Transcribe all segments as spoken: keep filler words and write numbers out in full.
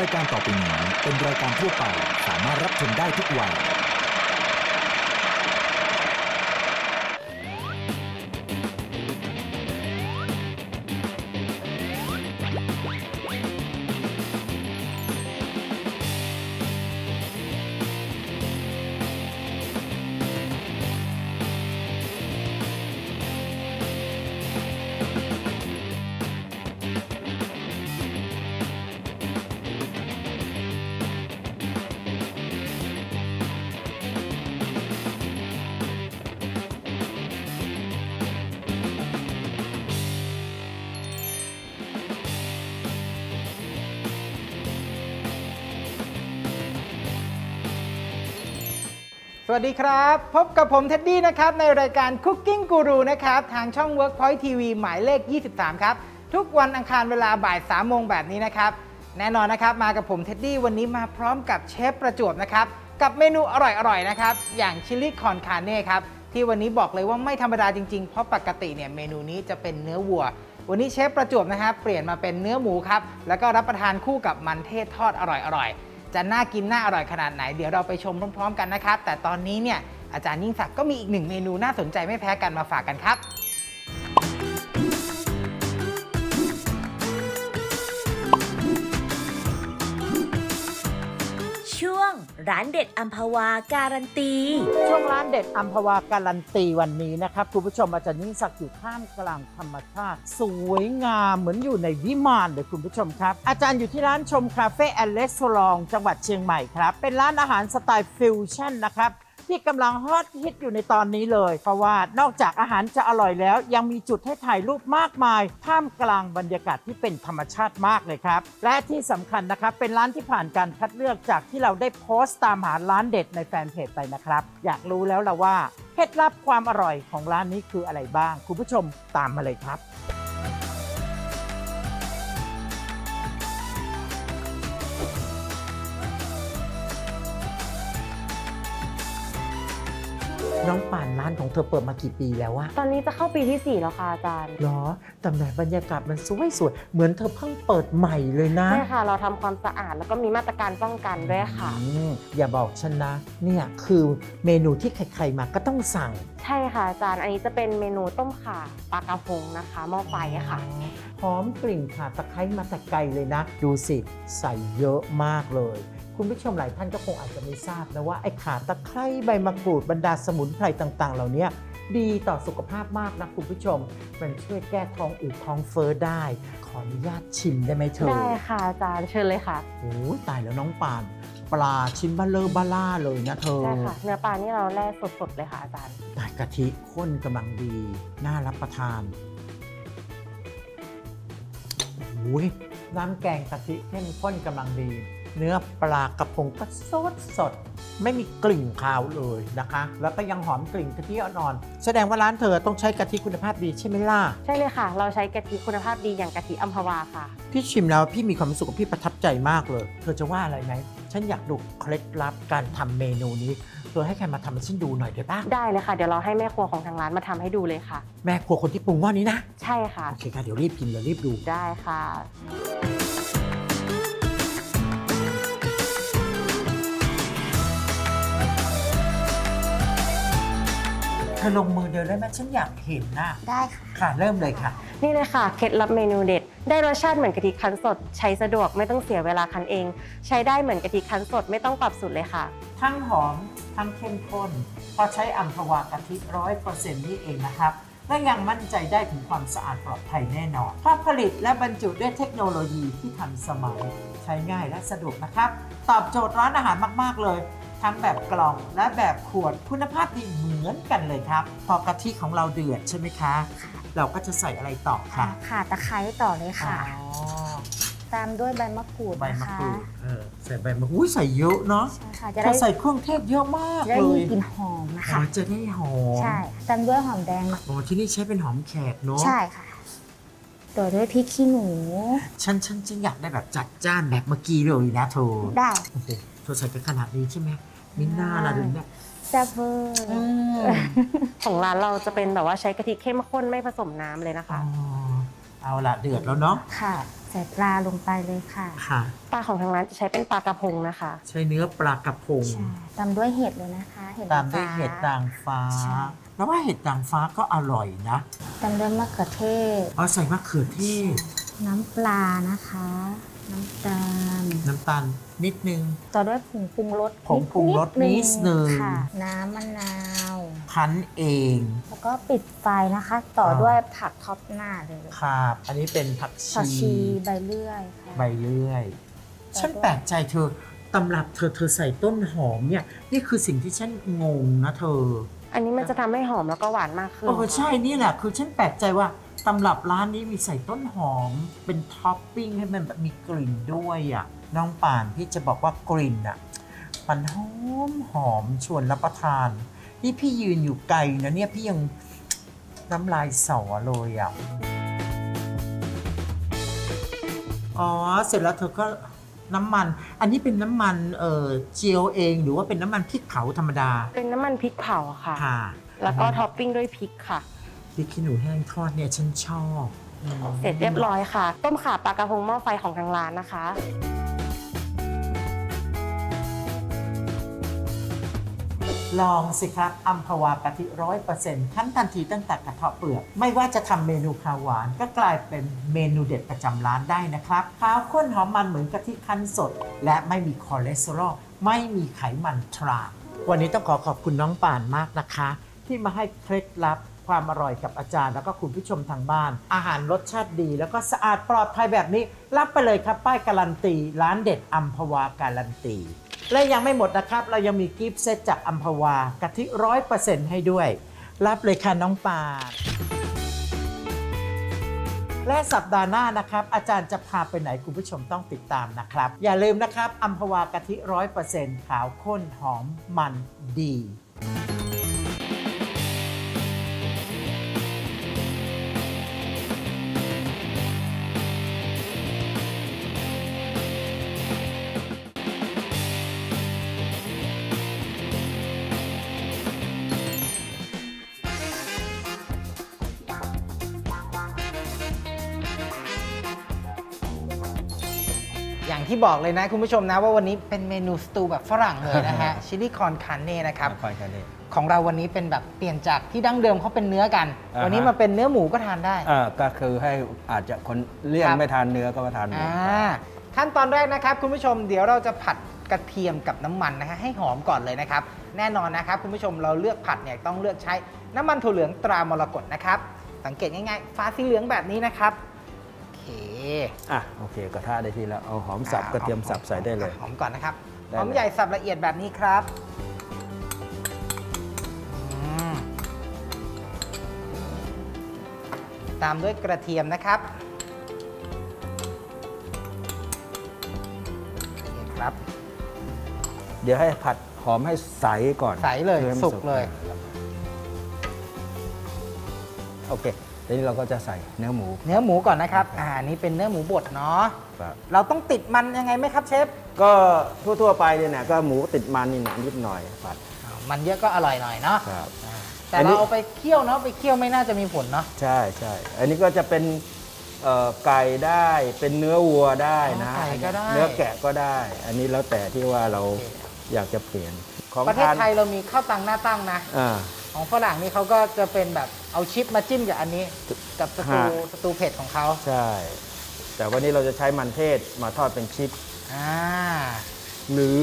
รายการต่อไปนี้เป็นรายการทั่วไปสามารถรับชมได้ทุกวัยสวัสดีครับพบกับผมเท็ดดี้นะครับในรายการ Cooking Guru นะครับทางช่อง Workpoint ที วี หมายเลขยี่สิบสามครับทุกวันอังคารเวลาบ่ายสามโมงแบบนี้นะครับแน่นอนนะครับมากับผมเท็ดดี้วันนี้มาพร้อมกับเชฟประจวบนะครับกับเมนูอร่อยๆนะครับอย่างชิลลี่คอนคาเน่ครับที่วันนี้บอกเลยว่าไม่ธรรมดาจริงๆเพราะปกติเนี่ยเมนูนี้จะเป็นเนื้อวัววันนี้เชฟประจวบนะครับเปลี่ยนมาเป็นเนื้อหมูครับแล้วก็รับประทานคู่กับมันเทศทอดอร่อยๆจะน่ากินน่าอร่อยขนาดไหนเดี๋ยวเราไปชมพร้อมๆกันนะครับแต่ตอนนี้เนี่ยอาจารย์ยิ่งศักดิ์ก็มีอีกหนึ่งเมนูน่าสนใจไม่แพ้กันมาฝากกันครับช่วงร้านเด็ดอัมพวาการันตีช่วงร้านเด็ดอัมพวาการันตีวันนี้นะครับคุณผู้ชมอาจารย์ยิ่งศักดิ์อยู่ท่ามกลางธรรมชาติสวยงามเหมือนอยู่ในวิมานเลยคุณผู้ชมครับอาจารย์อยู่ที่ร้านชมคาเฟ่แอนด์เรสโซลองจังหวัดเชียงใหม่ครับเป็นร้านอาหารสไตล์ฟิวชั่นนะครับที่กำลังฮอตฮิตอยู่ในตอนนี้เลยเพราะว่านอกจากอาหารจะอร่อยแล้วยังมีจุดให้ถ่ายรูปมากมายท่ามกลางบรรยากาศที่เป็นธรรมชาติมากเลยครับและที่สำคัญนะครับเป็นร้านที่ผ่านการคัดเลือกจากที่เราได้โพสต์ตามหาร้านเด็ดในแฟนเพจไปนะครับอยากรู้แล้วล่ะว่าเคล็ดลับความอร่อยของร้านนี้คืออะไรบ้างคุณผู้ชมตามมาเลยครับน้องป่านร้านของเธอเปิดมากี่ปีแล้ววะตอนนี้จะเข้าปีที่สี่แล้วค่ะอาจารย์เหรอตำแหน่งบรรยากาศมันสวยสวยเหมือนเธอเพิ่งเปิดใหม่เลยนะใช่ค่ะเราทำความสะอาดแล้วก็มีมาตรการป้องกันด้วยค่ะอย่าบอกฉันนะเนี่ยคือเมนูที่ใครๆมาก็ต้องสั่งใช่ค่ะอาจารย์อันนี้จะเป็นเมนูต้มข่าปลากระพงนะคะหม้อไฟค่ะหอมกลิ่นข่าตะไคร้มาแต่ไกลเลยนะดูสิใส่เยอะมากเลยคุณผู้ชมหลายท่านก็คงอาจจะไม่ทราบนะว่าไอ้ข่าตะไคร้ใบมะกรูดบรรดาสมุนไพรต่างๆเหล่านี้ดีต่อสุขภาพมากนะคุณผู้ชมมันช่วยแก้ท้องอืดท้องเฟ้อได้ขออนุญาตชิมได้ไหมเธอได้ค่ะอาจารย์เชิญเลยค่ะโอ้ตายแล้วน้องปานปลาชิ้นเบลอบ้าล่าเลยนะเธอใช่ค่ะเนื้อปลานี่เราแล่สดๆเลยค่ะอาจารย์แต่กะทิข้นกำลังดีน่ารับประทานโอ้ยน้ำแกงกะทิเข้มข้นกำลังดีเนื้อปลากระพงก็สดสดไม่มีกลิ่นคาวเลยนะคะแล้วก็ยังหอมกลิ่นกะทิอ่อนๆแสดงว่าร้านเธอต้องใช้กะทิคุณภาพดีใช่ไหมล่ะใช่เลยค่ะเราใช้กะทิคุณภาพดีอย่างกะทิอัมพวาค่ะพี่ชิมแล้วพี่มีความสุขพี่ประทับใจมากเลยเธอจะว่าอะไรไหมฉันอยากดูเคล็ดลับการทำเมนูนี้เธอให้ใครมาทำให้ฉันดูหน่อยได้ปะได้เลยค่ะเดี๋ยวเราให้แม่ครัวของทางร้านมาทำให้ดูเลยค่ะแม่ครัวคนที่ปรุงว่านี้นะใช่ค่ะโอเคค่ะเดี๋ยวรีบกินเดี๋ยวรีบดูได้ค่ะเธอลงมือเดินได้ไหมฉันอยากเห็นนะได้ค่ะค่ะเริ่มเลยค่ะนี่เลยค่ะเคล็ดลับเมนูเด็ดได้รสชาติเหมือนกะทิคั้นสดใช้สะดวกไม่ต้องเสียเวลาคั้นเองใช้ได้เหมือนกะทิคั้นสดไม่ต้องปรับสูตรเลยค่ะทั้งหอมทั้งเข้มข้นพอใช้อัมพวากะทิร้อยเปอร์เซ็นต์นี่เองนะครับและยังมั่นใจได้ถึงความสะอาดปลอดภัยแน่นอนถ้าผลิตและบรรจุด้วยเทคโนโลยีที่ทันสมัยใช้ง่ายและสะดวกนะครับตอบโจทย์ร้านอาหารมากๆเลยทั้งแบบกล่องและแบบขวดคุณภาพดีเหมือนกันเลยครับพอกะทิของเราเดือดใช่ไหมคะเราก็จะใส่อะไรต่อค่ะค่ะตะไคร้ต่อเลยค่ะตามด้วยใบมะกรูดใบมะกรูดใส่ใบมะกรูดใส่เยอะเนาะจะได้ใส่เครื่องเทศเยอะมากเลยจะได้กลิ่นหอมนะคะจะได้หอมใช่ตามด้วยหอมแดงอ๋อที่นี่ใช้เป็นหอมแขกเนาะใช่ค่ะต่อด้วยพริกขี้หนูฉันฉันฉันอยากได้แบบจัดจ้านแบบเมื่อกี้เลยนะเธอได้เธอใส่กันขนาดนี้ใช่ไหมมิน่าล่ะดูเนี่ยแซ่บเวอร์ของร้านเราจะเป็นแบบว่าใช้กะทิเข้มข้นไม่ผสมน้ำเลยนะคะเอาละเดือดแล้วเนาะค่ะ ใส่ปลาลงไปเลยค่ะค่ะปลาของทางร้านจะใช้เป็นปลากระพงนะคะใช้เนื้อปลากระพงตามด้วยเห็ดเลยนะคะเห็ดตามด้วยเห็ดนางฟ้าแล้วว่าเห็ดนางฟ้าก็อร่อยนะตามด้วยมะเขือเทศอ๋อใส่มะเขือเทศน้ำปลานะคะน้ำตาลน้ำตาลนิดนึงต่อด้วยผงปรุงรสผงปรุงรสนิดนึงค่ะน้ำมะนาวคั้นเองแล้วก็ปิดไฟนะคะต่อด้วยผักท็อปหน้าเลยครับอันนี้เป็นผักชีใบเลื่อยค่ะใบเลื่อยฉันแปลกใจเธอตำรับเธอเธอใส่ต้นหอมเนี่ยนี่คือสิ่งที่ฉันงงนะเธออันนี้มันจะทำให้หอมแล้วก็หวานมากขึ้นโอ้ใช่นี่แหละคือฉันแปลกใจว่าตำรับร้านนี้มีใส่ต้นหอมเป็นท็อปปิ้งให้มันแบบมีกลิ่นด้วยอ่ะน้องป่านพี่จะบอกว่ากลิ่นอ่ะมันหอมหอมชวนรับประทานนี่พี่ยืนอยู่ไกลนะเนี่ยพี่ยังน้ำลายสอเลยอ่ะอ๋อเสร็จแล้วเธอก็น้ำมันอันนี้เป็นน้ำมันเอ่อเจียวเองหรือว่าเป็นน้ำมันพริกเผาธรรมดาเป็นน้ำมันพริกเผาค่ะแล้วก็ท็อปปิ้งด้วยพริกค่ะพริกขี้หนูแห้งทอดเนี่ยฉันชอบเสร็จเรียบร้อยค่ะต้มข่าปลากระพงหม้อไฟของทางร้านนะคะลองสิครับอัมพวากะทิร้อยเปอร์เซ็นต์ขั้นทันทีตั้งแต่กระเทาะเปลือกไม่ว่าจะทำเมนูข้าวหวานก็กลายเป็นเมนูเด็ดประจำร้านได้นะครับข้าวข้นหอมมันเหมือนกะทิขั้นสดและไม่มีคอเลสเตอรอลไม่มีไขมันทรานวันนี้ต้องขอขอบคุณน้องป่านมากนะคะที่มาให้เคล็ดลับความอร่อยกับอาจารย์แล้วก็คุณผู้ชมทางบ้านอาหารรสชาติดีแล้วก็สะอาดปลอดภัยแบบนี้รับไปเลยครับป้ายการันตีร้านเด็ดอัมพวาการันตีและยังไม่หมดนะครับเรายังมีกิฟต์เซตจากอัมพวากะทิร้อยเปอร์เซ็นต์ให้ด้วยรับเลยค่ะน้องปาดและสัปดาห์หน้านะครับอาจารย์จะพาไปไหนคุณผู้ชมต้องติดตามนะครับอย่าลืมนะครับอัมพวากะทิร้อยเปอร์เซ็นต์ขาวข้นหอมมันดีที่บอกเลยนะคุณผู้ชมนะว่าวันนี้เป็นเมนูสตูแบบฝรั่งเลยนะฮะชิลลี่คอนคาเน่นะครับของเราวันนี้เป็นแบบเปลี่ยนจากที่ดั้งเดิมเขาเป็นเนื้อกันวันนี้มาเป็นเนื้อหมูก็ทานได้ก็คือให้อาจจะคนเลี่ยงไม่ทานเนื้อก็มาทานหมูขั้นตอนแรกนะครับคุณผู้ชมเดี๋ยวเราจะผัดกระเทียมกับน้ำมันนะฮะให้หอมก่อนเลยนะครับแน่นอนนะครับคุณผู้ชมเราเลือกผัดเนี่ยต้องเลือกใช้น้ำมันถั่วเหลืองตรามรกตนะครับสังเกตง่ายๆฟ้าสีเหลืองแบบนี้นะครับอ่ะโอเคกระทะได้ที่แล้วเอาหอมสับกระเทียมสับใส่ได้เลยหอมก่อนนะครับหอมใหญ่สับละเอียดแบบนี้ครับตามด้วยกระเทียมนะครับครับเดี๋ยวให้ผัดหอมให้ใสก่อนใสเลยสุกเลยโอเคทีนี้เราก็จะใส่เนื้อหมูเนื้อหมูก่อนนะครับอ่านี่เป็นเนื้อหมูบดเนาะเราต้องติดมันยังไงไหมครับเชฟก็ทั่วๆไปเนี่ยนะก็หมูติดมันนี่นะนิดหน่อยผัดมันเยอะก็อร่อยหน่อยเนาะแต่เราเอาไปเคี่ยวเนาะไปเคี่ยวไม่น่าจะมีผลเนาะใช่ใช่อันนี้ก็จะเป็นไก่ได้เป็นเนื้อวัวได้นะเนื้อแกะก็ได้อันนี้แล้วแต่ที่ว่าเราอยากจะเปลี่ยนของประเทศไทยเรามีข้าวตังหน้าตั้งนะของฝรั่งนี่เขาก็จะเป็นแบบเอาชิปมาจิ้มกับอันนี้กับสตูสตูเผ็ดของเขาใช่แต่วันนี้เราจะใช้มันเทศมาทอดเป็นชิปหรือ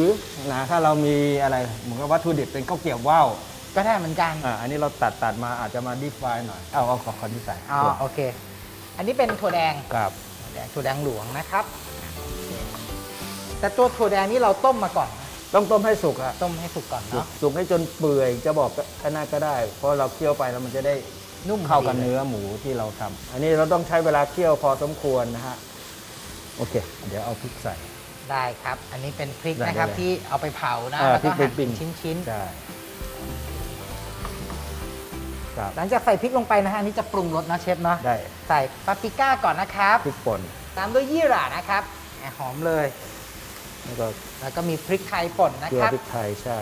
นะถ้าเรามีอะไรเหมือนกับวัตถุดิบเป็นข้าวเกี๊ยวว่าวก็ได้เหมือนกันอ่าอันนี้เราตัดตัดมาอาจจะมาดิฟไฟหน่อยเอาเอาขอขอที่ใส่อ๋อโอเคอันนี้เป็นถั่วแดงครับถั่วแดงหลวงนะครับแต่ตัวถั่วแดงนี่เราต้มมาก่อนต้องต้มให้สุกอะต้มให้สุกก่อนเนาะสุกให้จนเปื่อยจะบอกก็น่าก็ได้เพราะเราเคี่ยวไปแล้วมันจะได้นุ่มเข้ากับเนื้อหมูที่เราทำอันนี้เราต้องใช้เวลาเคี่ยวพอสมควรนะฮะโอเคเดี๋ยวเอาพริกใส่ได้ครับอันนี้เป็นพริกนะครับที่เอาไปเผานะแล้วก็หั่นเป็นชิ้นๆได้หลังจากใส่พริกลงไปนะฮะนี่จะปรุงรสนะเชฟเนาะได้ใส่ปาปริก้าก่อนนะครับพริกป่นตามด้วยยี่หร่านะครับหอมเลยแล้วก็มีพริกไทยป่นนะครับพริกไทยใช่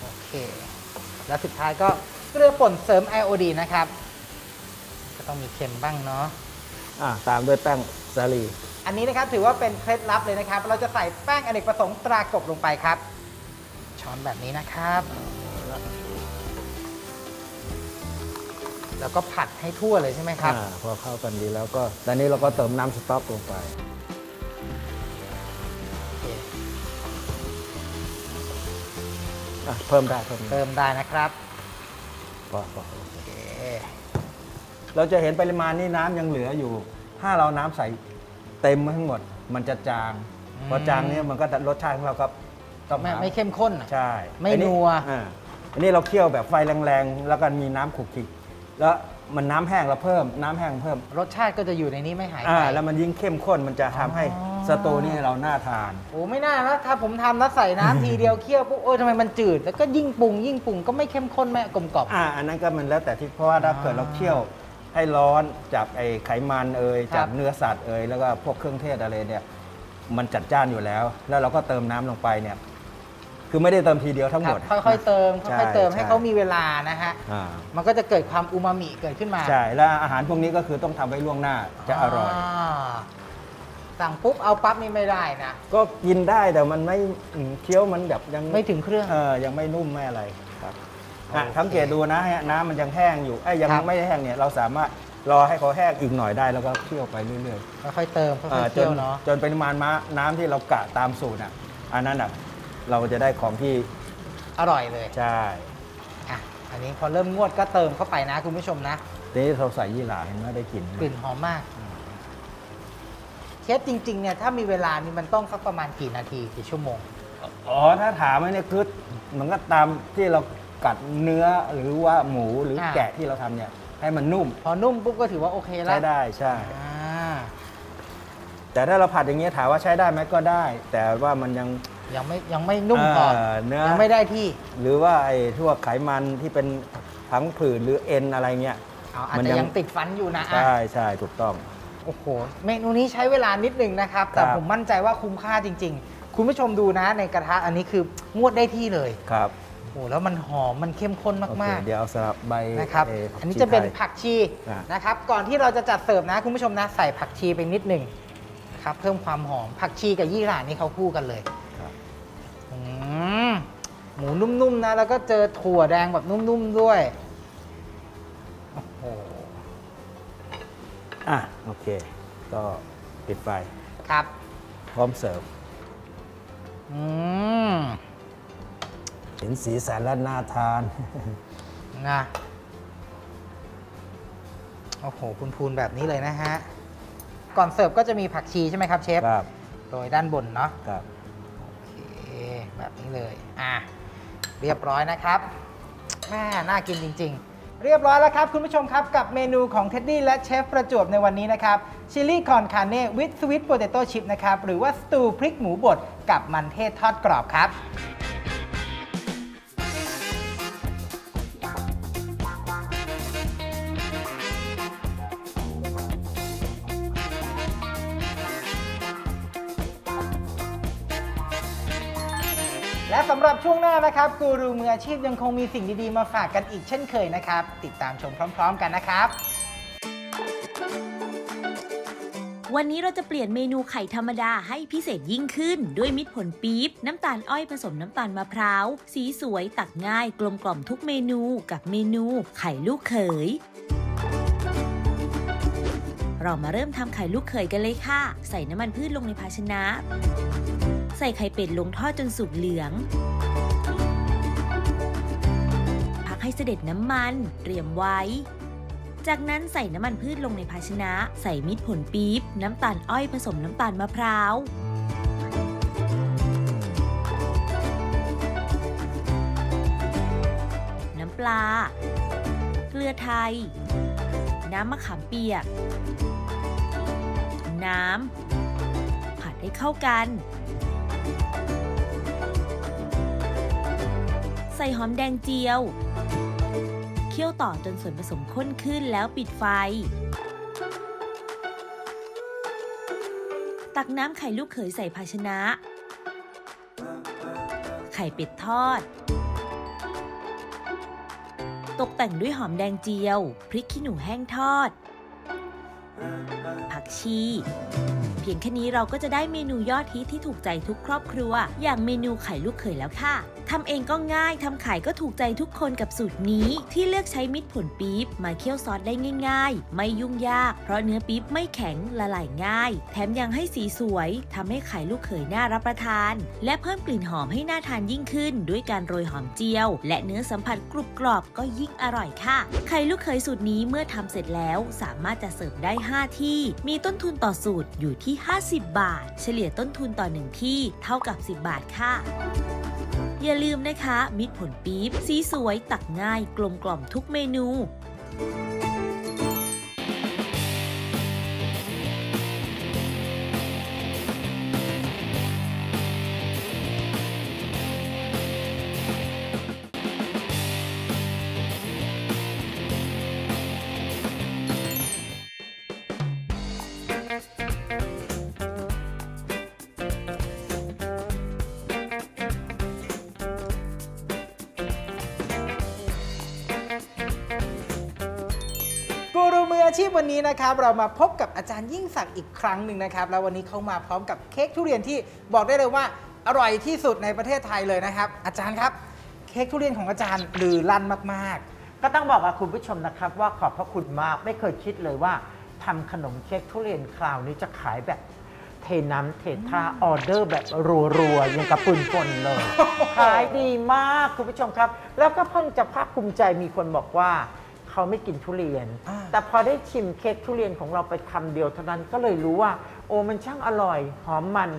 โอเคแล้วสุดท้ายก็เกลือป่นเสริมไอโอดีนนะครับก็ต้องมีเค็มบ้างเนาะ ตามด้วยแป้งสาลีอันนี้นะครับถือว่าเป็นเคล็ดลับเลยนะครับเราจะใส่แป้งอเนกประสงค์ตรากบลงไปครับช้อนแบบนี้นะครับแล้วก็ผัดให้ทั่วเลยใช่ไหมครับพอเข้ากันดีแล้วก็ตอนนี้เราก็เติมน้ำสต๊อกลงไปเพิ่มได้เพิ่มได้นะครับพอพอโอเคเราจะเห็นปริมาณนี่น้ำยังเหลืออยู่ถ้าเราน้ำใส่เต็มทั้งหมดมันจะจางพอจางเนี่ยมันก็รสชาติของเราครับต้องไม่ไม่เข้มข้นใช่ไม่นัวอันนี้เราเคี่ยวแบบไฟแรงๆแล้วก็มีน้ำขุกขิกแล้วมันน้ำแห้งเราเพิ่มน้ำแห้งเพิ่มรสชาติก็จะอยู่ในนี้ไม่หายไปแล้วมันยิ่งเข้มข้นมันจะทำให้สตูนี่เราน่าทานโอ้ไม่น่านะถ้าผมทำแล้วใส่น้ำทีเดียวเคี่ยวปุ๊บโอ้ยทำไมมันจืดแล้วก็ยิ่งปรุงยิ่งปรุงก็ไม่เข้มข้นไม่กลมกล่อมอ่าอันนั้นก็มันแล้วแต่ที่เพราะว่าถ้าเกิดเราเคี่ยวให้ร้อนจากไอไขมันเอ่ยจากเนื้อสัตว์เอ่ยแล้วก็พวกเครื่องเทศอะไรเนี่ยมันจัดจ้านอยู่แล้วแล้วเราก็เติมน้ำลงไปเนี่ยคือไม่ได้เติมทีเดียวทั้งหมดค่อยๆเติมค่อยๆเติมให้เขามีเวลานะฮะมันก็จะเกิดความอูมามิเกิดขึ้นมาใช่แล้วอาหารพวกนี้ก็คือต้องทำไว้ล่วงหน้าจะอร่อยสั่งปุ๊บเอาปั๊บนี่ไม่ได้นะก็กินได้แต่มันไม่เคี้ยวมันแบบยังไม่ถึงเครื่องเออยังไม่นุ่มไม่อะไรครับสังเกตดูนะน้ำมันยังแห้งอยู่ไอ้ยังไม่แห้งเนี่ยเราสามารถรอให้เขาแห้งอีกหน่อยได้แล้วก็เคี่ยวไปเรื่อยๆค่อยๆเติมค่อยๆเคี่ยวเนาะจนปริมาณน้ำที่เรากะตามสูตรอ่ะอันนั้นอ่ะเราจะได้ของที่อร่อยเลยใช่อ่ะอันนี้พอเริ่มงวดก็เติมเข้าไปนะคุณผู้ชมนะนี่เราใส่ยี่หร่าเห็นไหมได้กลิ่นกลิ่นหอมมากเชฟจริงๆเนี่ยถ้ามีเวลานี่มันต้องสักประมาณกี่นาทีกี่ชั่วโมงอ๋อถ้าถามเนี่ยคือมันก็ตามที่เรากัดเนื้อหรือว่าหมูหรือแกะที่เราทำเนี่ยให้มันนุ่มพอนุ่มปุ๊บก็ถือว่าโอเคแล้วใช้ได้ใช่แต่ถ้าเราผัดอย่างเงี้ยถามว่าใช้ได้ไหมก็ได้แต่ว่ามันยังยังไม่ยังไม่นุ่มพอยังไม่ได้ที่หรือว่าไอ้ทั่วไขมันที่เป็นทั้งผืนหรือเอ็นอะไรเงี้ยอาจจะยังติดฟันอยู่นะใช่ใช่ถูกต้องโอ้โหเมนูนี้ใช้เวลานิดนึงนะครับแต่ผมมั่นใจว่าคุ้มค่าจริงๆคุณผู้ชมดูนะในกระทะอันนี้คืองวดได้ที่เลยครับโอ้โหแล้วมันหอมมันเข้มข้นมากๆเดี๋ยวเอาสลับใบนะครับอันนี้จะเป็นผักชีนะครับก่อนที่เราจะจัดเสิร์ฟนะคุณผู้ชมนะใส่ผักชีไปนิดนึงครับเพิ่มความหอมผักชีกับยี่หร่านี่เขาคู่กันเลยหมูนุ่มๆนะแล้วก็เจอถั่วแดงแบบนุ่มๆด้วยโอ้โหอ่ะโอเคก็ปิดไฟครับพร้อมเสิร์ฟอืมเห็นสีสันแล้วน่าทานนะโอ้โหพูนๆแบบนี้เลยนะฮะก่อนเสิร์ฟก็จะมีผักชีใช่ไหมครับเชฟครับโดยด้านบนเนาะครับแบบนี้เลยอ่ะเรียบร้อยนะครับแม่น่ากินจริงๆเรียบร้อยแล้วครับคุณผู้ชมครับกับเมนูของเท็ดดี้และเชฟประจวบในวันนี้นะครับชิลลี่คอนคาเน่วิดสวิตโปเตโต้ชิพนะครับหรือว่าสตูว์พริกหมูบดกับมันเทศทอดกรอบครับและสำหรับช่วงหน้านะครับกูรูมืออาชีพยังคงมีสิ่งดีๆมาฝากกันอีกเช่นเคยนะครับติดตามชมพร้อมๆกันนะครับวันนี้เราจะเปลี่ยนเมนูไข่ธรรมดาให้พิเศษยิ่งขึ้นด้วยมิตรผลปี๊บน้ำตาลอ้อยผสมน้ำตาลมะพร้าวสีสวยตักง่ายกลมกล่อมทุกเมนูกับเมนูไข่ลูกเขยเรามาเริ่มทำไข่ลูกเขยกันเลยค่ะใส่น้ำมันพืชลงในภาชนะใส่ไข่เป็ดลงทอดจนสุกเหลืองพักให้เสด็จน้ำมันเตรียมไว้จากนั้นใส่น้ำมันพืชลงในภาชนะใส่มิตรผลปี๊บน้ำตาลอ้อยผสมน้ำตาลมะพร้าวน้ำปลาเกลือไทยน้ำมะขามเปียกน้ำผัดให้เข้ากันใส่หอมแดงเจียวเคี่ยวต่อจนส่วนผสมข้นขึ้นแล้วปิดไฟตักน้ำไข่ลูกเขยใส่ภาชนะไข่เป็ดทอดตกแต่งด้วยหอมแดงเจียวพริกขี้หนูแห้งทอดผัก ผักชีเพียงแค่นี้เราก็จะได้เมนูยอดฮิตที่ถูกใจทุกครอบครัวอย่างเมนูไข่ลูกเขยแล้วค่ะทำเองก็ง่ายทำขายก็ถูกใจทุกคนกับสูตรนี้ที่เลือกใช้มิตรผลปี๊บมาเคี่ยวซอสได้ง่ายๆไม่ยุ่งยากเพราะเนื้อปี๊บไม่แข็งละลายง่ายแถมยังให้สีสวยทำให้ไข่ลูกเขยน่ารับประทานและเพิ่มกลิ่นหอมให้น่าทานยิ่งขึ้นด้วยการโรยหอมเจียวและเนื้อสัมผัสกรุบกรอบก็ยิ่งอร่อยค่ะไข่ลูกเขยสูตรนี้เมื่อทำเสร็จแล้วสามารถจะเสิร์ฟได้ห้าที่มีต้นทุนต่อสูตรอยู่ที่ห้าสิบบาทเฉลี่ยต้นทุนต่อหนึ่งที่เท่ากับสิบบาทค่ะอย่าลืมนะคะมิตรผลปี๊บสีสวยตักง่ายกลมกล่อมทุกเมนูกูรูมืออาชีพวันนี้นะครับเรามาพบกับอาจารย์ยิ่งศักดิ์อีกครั้งหนึ่งนะครับแล้ววันนี้เขามาพร้อมกับเค้กทุเรียนที่บอกได้เลยว่าอร่อยที่สุดในประเทศไทยเลยนะครับอาจารย์ครับเค้กทุเรียนของอาจารย์ลือลั่นมากๆก็ต้องบอกกับคุณผู้ชมนะครับว่าขอบพระคุณมากไม่เคยคิดเลยว่าทำขนมเค้กทุเรียนคราวนี้จะขายแบบเทน้ำเทท่าออเดอร์แบบรัวๆอย่างกระปุ่นป่นเลยขายดีมากคุณผู้ชมครับแล้วก็เพิ่งจะภาคภูมิใจมีคนบอกว่าเขาไม่กินทุเรียนแต่พอได้ชิมเค้กทุเรียนของเราไปคำเดียวเท่านั้นก็เลยรู้ว่าโอ้มันช่างอร่อยหอมมัน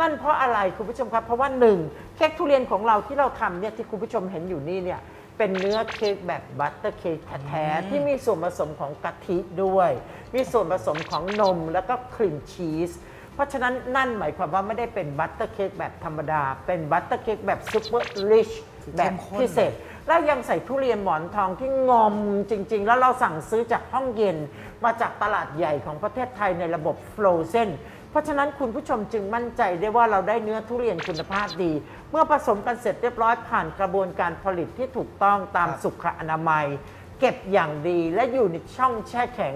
นั่นเพราะอะไรคุณผู้ชมครับเพราะว่าหนึ่งเค้กทุเรียนของเราที่เราทำเนี่ยที่คุณผู้ชมเห็นอยู่นี่เนี่ยเป็นเนื้อเค้กแบบบัตเตอร์เค้กแท้ๆที่มีส่วนผสมของกะทิด้วยมีส่วนผสมของนมแล้วก็ครีมชีสเพราะฉะนั้นนั่นหมายความว่าไม่ได้เป็นบัตเตอร์เค้กแบบธรรมดาเป็นบัตเตอร์เค้กแบบซูเปอร์ริชแบบพิเศษแล้วยังใส่ทุเรียนหมอนทองที่งอมจริงๆแล้วเราสั่งซื้อจากห้องเย็นมาจากตลาดใหญ่ของประเทศไทยในระบบโฟรเซนเพราะฉะนั้นคุณผู้ชมจึงมั่นใจได้ว่าเราได้เนื้อทุเรียนคุณภาพดีเมื่อผสมกันเสร็จเรียบร้อยผ่านกระบวนการผลิตที่ถูกต้องตามสุขอนามัยเก็บอย่างดีและอยู่ในช่องแช่แข็ง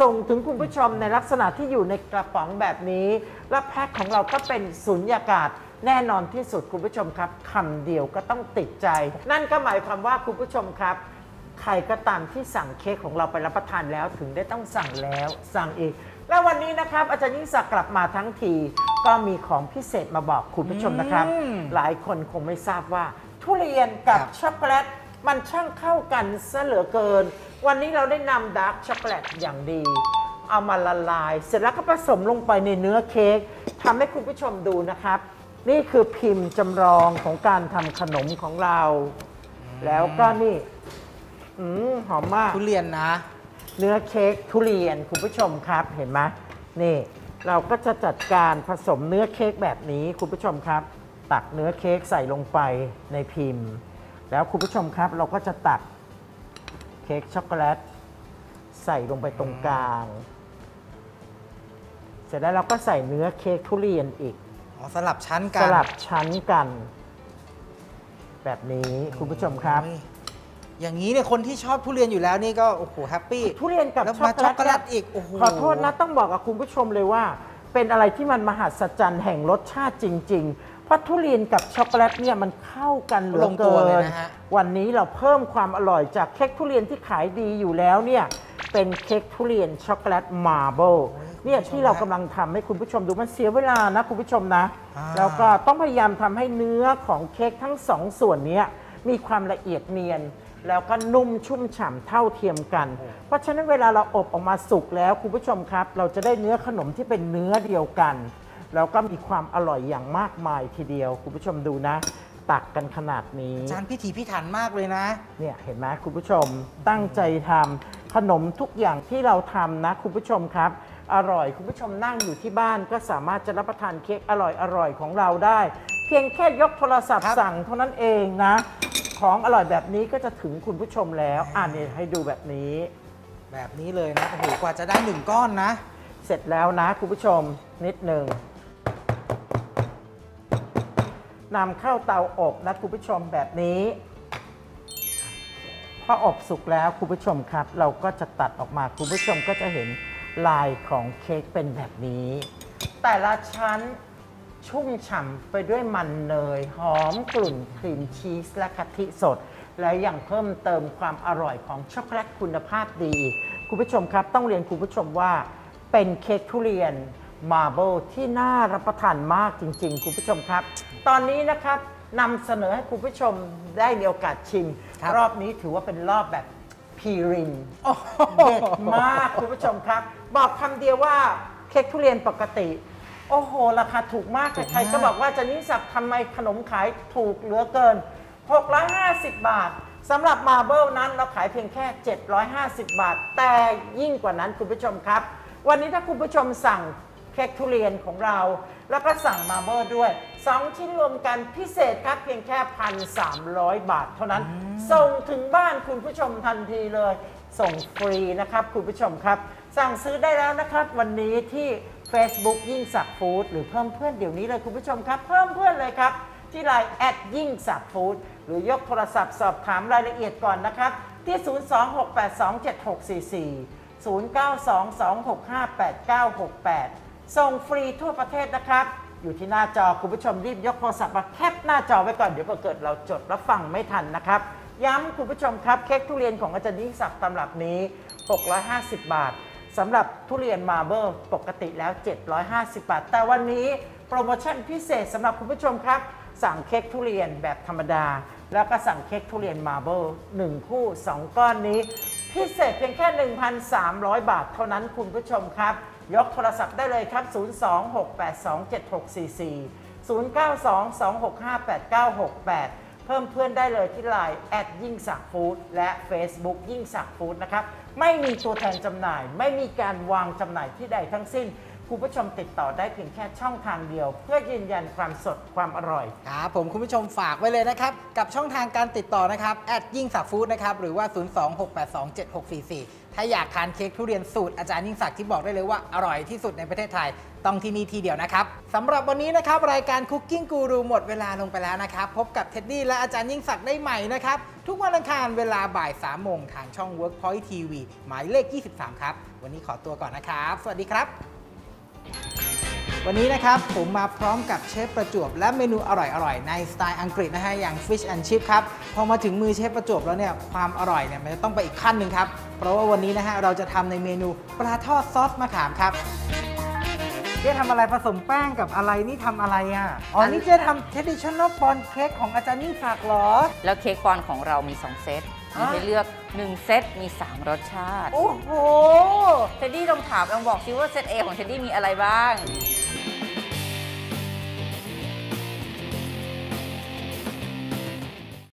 ส่งถึงคุณผู้ชมในลักษณะที่อยู่ในกระป๋องแบบนี้และแพ็คของเราก็เป็นสุญญากาศแน่นอนที่สุดคุณผู้ชมครับคำเดียวก็ต้องติดใจนั่นก็หมายความว่าคุณผู้ชมครับใครก็ตามที่สั่งเค้กของเราไปรับประทานแล้วถึงได้ต้องสั่งแล้วสั่งอีกและวันนี้นะครับอาจารย์ยิ่งศักดิ์กลับมาทั้งทีก็มีของพิเศษมาบอกคุณผู้ชมนะครับหลายคนคงไม่ทราบว่าทุเรียนกับช็อกโกแลตมันช่างเข้ากันซะเหลือเกินวันนี้เราได้นำดาร์กช็อกโกแลตอย่างดีเอามาละลายเสร็จแล้วก็ผสมลงไปในเนื้อเค้กทำให้คุณผู้ชมดูนะครับนี่คือพิมพ์จำลองของการทำขนมของเราแล้วก็นี่อืมหอมมากทุเรียนนะเนื้อเค้กทุเรียนคุณผู้ชมครับเห็นไหมนี่เราก็จะจัดการผสมเนื้อเค้กแบบนี้คุณผู้ชมครับตักเนื้อเค้กใส่ลงไปในพิมพ์แล้วคุณผู้ชมครับเราก็จะตักเค้กช็อกโกแลตใส่ลงไปตรงกลางเสร็จแล้วเราก็ใส่เนื้อเค้กทุเรียนอีกสลับชั้นกันสลับชั้นกันแบบนี้คุณผู้ชมครับอย่างนี้เนี่ยคนที่ชอบทุเรียนอยู่แล้วนี่ก็โอ้โหแฮปปี้ทุเรียนกับช็อกโกแลตอีกโอ้โหขอโทษนะต้องบอกกับคุณผู้ชมเลยว่าเป็นอะไรที่มันมหัศจรรย์แห่งรสชาติจริงๆเพราะทุเรียนกับช็อกโกแลตเนี่ยมันเข้ากันเหลือเกินวันนี้เราเพิ่มความอร่อยจากเค้กทุเรียนที่ขายดีอยู่แล้วเนี่ยเป็นเค้กทุเรียนช็อกโกแลตมาร์เบิลเนี่ยที่เรากำลังทำให้คุณผู้ชมดูมันเสียเวลานะคุณผู้ชมนะแล้วก็ต้องพยายามทำให้เนื้อของเค้กทั้งสองส่วนนี้มีความละเอียดเนียนแล้วก็นุ่มชุ่มฉ่ำเท่าเทียมกันเพราะฉะนั้นเวลาเราอบออกมาสุกแล้วคุณผู้ชมครับเราจะได้เนื้อขนมที่เป็นเนื้อเดียวกันแล้วก็มีความอร่อยอย่างมากมายทีเดียวคุณผู้ชมดูนะตักกันขนาดนี้อาจารย์พิถีพิถันมากเลยนะเนี่ยเห็นไหมคุณผู้ชมตั้งใจทำขนมทุกอย่างที่เราทำนะคุณผู้ชมครับอร่อยคุณผู้ชมนั่งอยู่ที่บ้านก็สามารถจะรับประทานเค้กอร่อยอร่อยของเราได้เพียงแค่ยกโทรศัพท์สั่งเท่านั้นเองนะของอร่อยแบบนี้ก็จะถึงคุณผู้ชมแล้วอ่านี่ให้ดูแบบนี้แบบนี้เลยนะโอ้โหกว่าจะได้หนึ่งก้อนนะเสร็จแล้วนะคุณผู้ชมนิดหนึ่งนำเข้าเตาอบนะคุณผู้ชมแบบนี้พออบสุกแล้วคุณผู้ชมครับเราก็จะตัดออกมาคุณผู้ชมก็จะเห็น ลายของเค้กเป็นแบบนี้แต่ละชั้นชุ่มฉ่ำไปด้วยมันเนยหอมกลุ่นครีมชีสและกะทิสดและยังเพิ่มเติมความอร่อยของช็อกโกแลตคุณภาพดีคุณผู้ชมครับต้องเรียนคุณผู้ชมว่าเป็นเค้กทุเรียนมาร์เบิลที่น่ารับประทานมากจริงๆคุณผู้ชมครับตอนนี้นะครับนำเสนอให้คุณผู้ชมได้มีโอกาสชิม ร, รอบนี้ถือว่าเป็นรอบแบบพีรินเด็ดมากคุณผู้ชมครับบอกคำเดียวว่าเค้กทุเรียนปกติโอ้โหราคาถูกมากใครก็บอกว่าจะนิสับทำไมขนมขายถูกเหลือเกินหกร้อยห้าสิบบาทสำหรับมาร์เบิลนั้นเราขายเพียงแค่เจ็ดร้อยห้าสิบบาทแต่ยิ่งกว่านั้นคุณผู้ชมครับวันนี้ถ้าคุณผู้ชมสั่งเค้กทุเรียนของเราแล้วก็สั่งมาร์เบิลด้วยสองชิ้นรวมกันพิเศษครับเพียงแค่ หนึ่งพันสามร้อยบาทเท่านั้นส่งถึงบ้านคุณผู้ชมทันทีเลยส่งฟรีนะครับคุณผู้ชมครับสั่งซื้อได้แล้วนะครับวันนี้ที่ Facebook ยิ่งศักดิ์ฟู้ดหรือเพิ่มเพื่อนเดี๋ยวนี้เลยคุณผู้ชมครับเพิ่มเพื่อนเลยครับที่ไลน์แอดยิ่งศักดิ์ฟู้ดหรือยกโทรศัพท์สอบถามรายละเอียดก่อนนะครับที่ศูนย์ สอง หก แปด สอง เจ็ด หก สี่ สี่ ศูนย์ เก้า สอง สอง หก ห้า แปด เก้า หก แปดส่งฟรีทั่วประเทศนะครับอยู่ที่หน้าจอคุณผู้ชมรีบยกโทรศัพท์มาแคปหน้าจอไว้ก่อนเดี๋ยวเกิดเราจดแล้วฟังไม่ทันนะครับย้ำคุณผู้ชมครับเค้กทุเรียนของอาจารย์ยิ่งศักดิ์ตำรับนี้หกร้อยห้าสิบบาทสำหรับทุเรียนมาร์เบิลปกติแล้วเจ็ดร้อยห้าสิบบาทแต่วันนี้โปรโมชั่นพิเศษสำหรับคุณผู้ชมครับสั่งเค้กทุเรียนแบบธรรมดาแล้วก็สั่งเค้กทุเรียนมาร์เบิลหนึ่งคู่สองก้อนนี้พิเศษเพียงแค่ หนึ่งพันสามร้อยบาทเท่านั้นคุณผู้ชมครับยกโทรศัพท์ได้เลยครับศูนย์ สอง หก แปด สอง เจ็ด หก สี่ สี่ ศูนย์ เก้า สอง สอง หก ห้า แปด เก้า หก แปดเพิ่มเพื่อนได้เลยที่ไลน์แอดยิ่งศักดิ์ฟู้ดและ Facebook ยิ่งศักดิ์ฟู้ดนะครับไม่มีตัวแทนจำหน่ายไม่มีการวางจำหน่ายที่ใดทั้งสิ้นคุณผู้ชมติดต่อได้เพียงแค่ช่องทางเดียวเพื่อยืนยันความสดความอร่อยครับผมคุณผู้ชมฝากไว้เลยนะครับกับช่องทางการติดต่อนะครับแอดยิ่งศักดิ์ฟู้ดนะครับหรือว่าศูนย์ สอง หก แปด สอง เจ็ด หก สี่ สี่ถ้าอยากทานเค้กทุเรียนสูตรอาจารย์ยิ่งศักดิ์ที่บอกได้เลยว่าอร่อยที่สุดในประเทศไทยต้องที่นี่ทีเดียวนะครับสำหรับวันนี้นะครับรายการ Cooking Guru หมดเวลาลงไปแล้วนะครับพบกับเท็ดดี้และอาจารย์ยิ่งศักดิ์ได้ใหม่นะครับทุกวันอังคารเวลาบ่ายสามโมงทางช่อง Workpoint ที วี หมายเลขยี่สิบสามครับวันนี้ขอตัวก่อนนะครับสวัสดีครับวันนี้นะครับผมมาพร้อมกับเชฟประจวบและเมนูอร่อยๆในสไตล์อังกฤษนะฮะอย่าง Fish and Chip ครับพอมาถึงมือเชฟประจวบแล้วเนี่ยความอร่อยเนี่ยมันจะต้องไปอีกขั้นหนึ่งครับเพราะว่าวันนี้นะฮะเราจะทำในเมนูปลาทอดซอสมะขามครับเจ๊ทำอะไรผสมแป้งกับอะไรนี่ทำอะไรอ่ะอ๋อนี่เจ๊ทำ traditional prawn cake ของอาจารย์ยิ่งศักดิ์หรอแล้วเค้กปอนของเรามีสองเซตมีให้เลือกหนึ่งเซตมีสามรสชาติโอ้โหเท็ดดี้ลองถามลองบอกซิว่าเซต A ของเท็ดดี้มีอะไรบ้าง